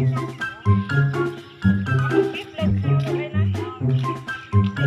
Hãy subscribe cho kênh Ghiền Mì Gõ để không bỏ lỡ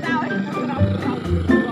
video hấp dẫn.